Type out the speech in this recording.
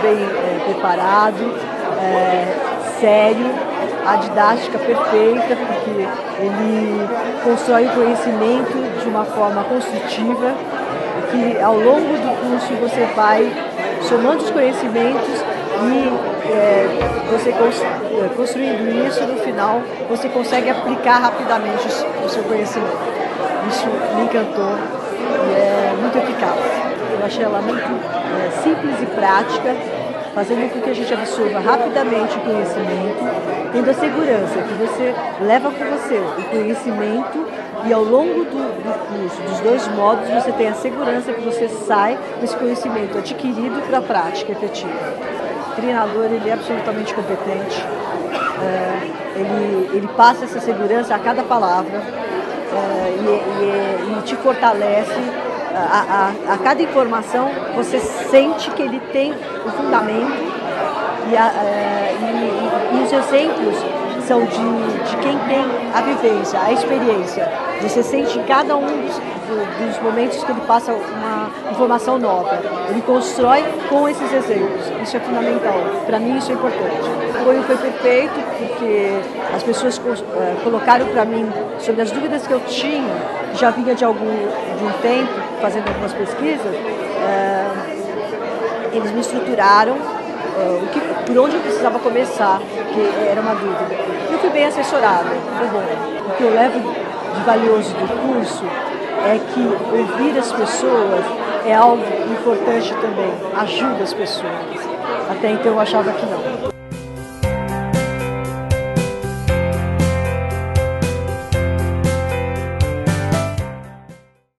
muito bem preparado, sério, a didática perfeita, porque ele constrói o conhecimento de uma forma construtiva, que ao longo do curso você vai somando os conhecimentos e você construindo isso, no final você consegue aplicar rapidamente o seu conhecimento. Isso me encantou e é muito eficaz. Eu achei ela muito simples e prática, fazendo com que a gente absorva rapidamente o conhecimento, tendo a segurança que você leva com você o conhecimento e ao longo do curso, dos dois módulos, você tem a segurança que você sai com esse conhecimento adquirido para a prática efetiva. O treinador, ele é absolutamente competente, ele passa essa segurança a cada palavra e te fortalece. A cada informação você sente que ele tem o fundamento e os exemplos são de quem tem a vivência, a experiência. Você sente em cada um dos momentos que ele passa uma informação nova. Ele constrói com esses exemplos. Isso é fundamental. Para mim isso é importante. O apoio foi perfeito porque as pessoas colocaram para mim sobre as dúvidas que eu tinha, já vinha de um tempo fazendo algumas pesquisas. Eles me estruturaram por onde eu precisava começar, que era uma dúvida. Eu fui bem assessorada, foi bom. O que eu levo de valioso do curso é que ouvir as pessoas é algo importante também, ajuda as pessoas. Até então eu achava que não.